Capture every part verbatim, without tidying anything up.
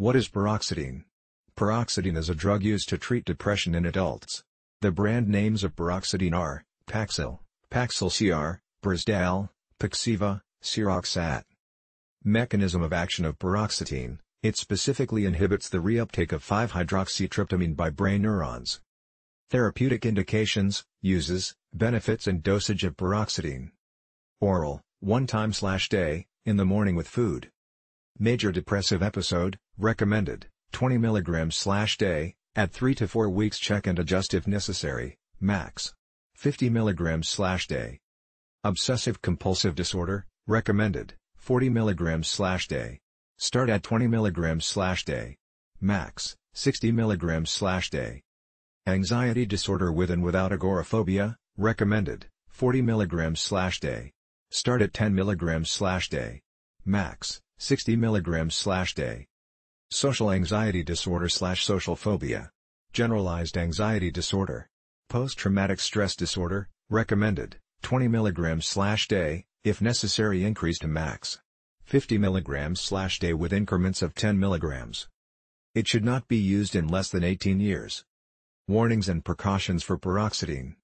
What is paroxetine? Paroxetine is a drug used to treat depression in adults. The brand names of paroxetine are Paxil, Paxil C R, Brisdelle, Paxiva, Siroxat. Mechanism of action of paroxetine: it specifically inhibits the reuptake of five hydroxytryptamine by brain neurons. Therapeutic indications, uses, benefits and dosage of paroxetine. Oral, one time slash day, in the morning with food. Major depressive episode, recommended, twenty milligrams slash day, at three to four weeks, check and adjust if necessary, max. fifty milligrams slash day. Obsessive compulsive disorder, recommended, forty milligrams slash day. Start at twenty milligrams slash day. Max, sixty milligrams slash day. Anxiety disorder with and without agoraphobia, recommended, forty milligrams slash day. Start at ten milligrams slash day. Max, sixty milligrams slash day. Social anxiety disorder slash social phobia. Generalized anxiety disorder. Post-traumatic stress disorder, recommended, twenty milligrams slash day, if necessary increase to max. fifty milligrams slash day with increments of ten milligrams. It should not be used in less than eighteen years. Warnings and precautions for paroxetine.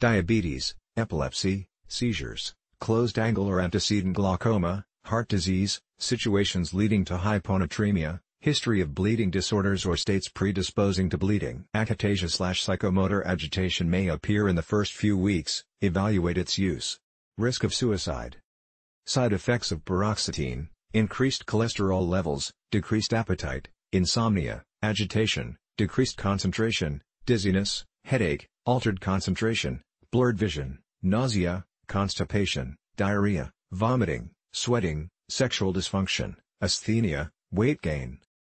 Diabetes, epilepsy, seizures, closed angle or antecedent glaucoma, heart disease, situations leading to hyponatremia, history of bleeding disorders or states predisposing to bleeding. Akathisia slash psychomotor agitation may appear in the first few weeks. Evaluate its use. Risk of suicide. Side effects of paroxetine: increased cholesterol levels, decreased appetite, insomnia, agitation, decreased concentration, dizziness, headache, altered concentration, blurred vision, nausea, constipation, diarrhea, vomiting, sweating, sexual dysfunction, asthenia, weight gain,